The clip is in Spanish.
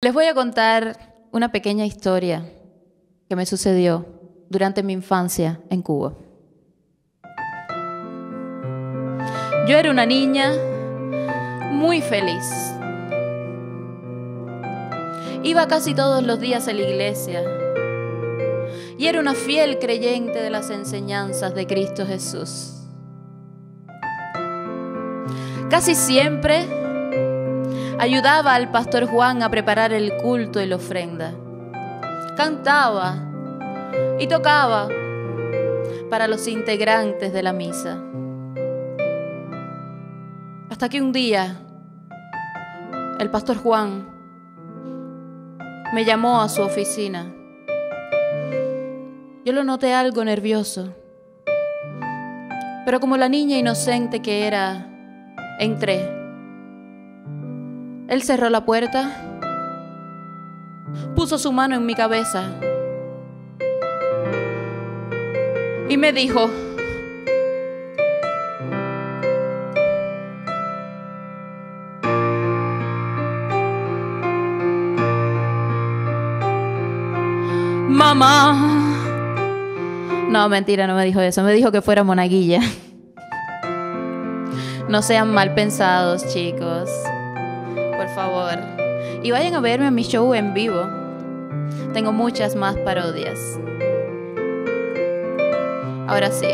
Les voy a contar una pequeña historia que me sucedió durante mi infancia en Cuba. Yo era una niña muy feliz. Iba casi todos los días a la iglesia y era una fiel creyente de las enseñanzas de Cristo Jesús. Casi siempre ayudaba al pastor Juan a preparar el culto y la ofrenda. Cantaba y tocaba para los integrantes de la misa. Hasta que un día el pastor Juan me llamó a su oficina. Yo lo noté algo nervioso, pero como la niña inocente que era, entré. Él cerró la puerta, puso su mano en mi cabeza y me dijo: mamá. No, mentira, no me dijo eso. Me dijo que fuera monaguilla. No sean mal pensados, chicos. Por favor, y vayan a verme a mi show en vivo. Tengo muchas más parodias. Ahora sí.